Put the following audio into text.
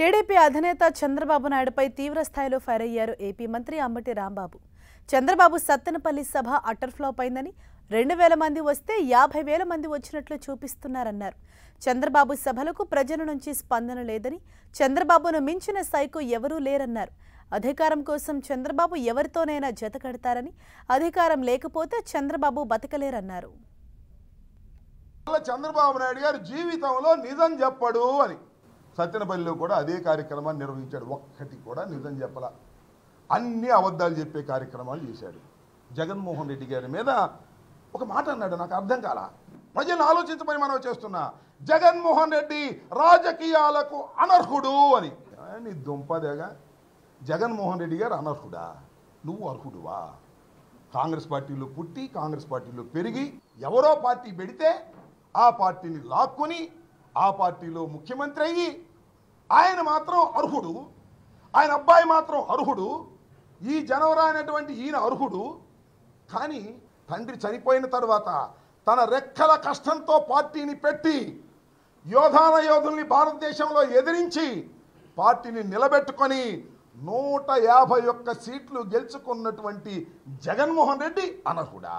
TDP అధినేత చంద్రబాబు నాయుడుపై తీవ్ర స్థాయిలో ఫైర్ అయ్యారు ఏపీ మంత్రి అంబటి రాంబాబు. చంద్రబాబు సత్తెనపల్లి సభ అటర్ ఫ్లాప్ అయిందని 2000 మంది వస్తే 50,000 మంది వచ్చినట్లు చూపిస్తున్నారన్నారు. చంద్రబాబు సభలకు ప్రజల నుంచి స్పందన లేదని, చంద్రబాబును మించిన సైకో ఎవరూ లేరన్నారు. అధికారం కోసం చంద్రబాబు ఎవరితోనైనా జతకడతారని, అధికారం లేకపోతే చంద్రబాబు బతకలేరన్నారు. చంద్రబాబు నాయుడు గారు జీవితంలో నిజం చెప్పడు అని సత్యనపల్లిలో కూడా అదే కార్యక్రమాన్ని నిర్వహించాడు. ఒక్కటి కూడా నిజం చెప్పల, అన్ని అబద్ధాలు చెప్పే కార్యక్రమాలు చేశాడు. జగన్మోహన్ రెడ్డి గారి మీద ఒక మాట అన్నాడు, నాకు అర్థం కాల. ప్రజలు ఆలోచించమని మనం చేస్తున్నా, జగన్మోహన్ రెడ్డి రాజకీయాలకు అనర్హుడు అని. నీ దుంపదేగా, జగన్మోహన్ రెడ్డి గారు అనర్హుడా, నువ్వు అర్హుడువా? కాంగ్రెస్ పార్టీలో పుట్టి, కాంగ్రెస్ పార్టీలో పెరిగి, ఎవరో పార్టీ పెడితే ఆ పార్టీని లాక్కుని, ఆ పార్టీలో ముఖ్యమంత్రి అయ్యి, ఆయన మాత్రం అర్హుడు, ఆయన అబ్బాయి మాత్రం అర్హుడు, ఈ జనవరా అనేటువంటి ఈయన అర్హుడు. కానీ తండ్రి చనిపోయిన తర్వాత తన రెక్కల కష్టంతో పార్టీని పెట్టి, యోధుల్ని భారతదేశంలో ఎదిరించి పార్టీని నిలబెట్టుకొని 151 సీట్లు గెలుచుకున్నటువంటి జగన్మోహన్ రెడ్డి అనర్హుడా?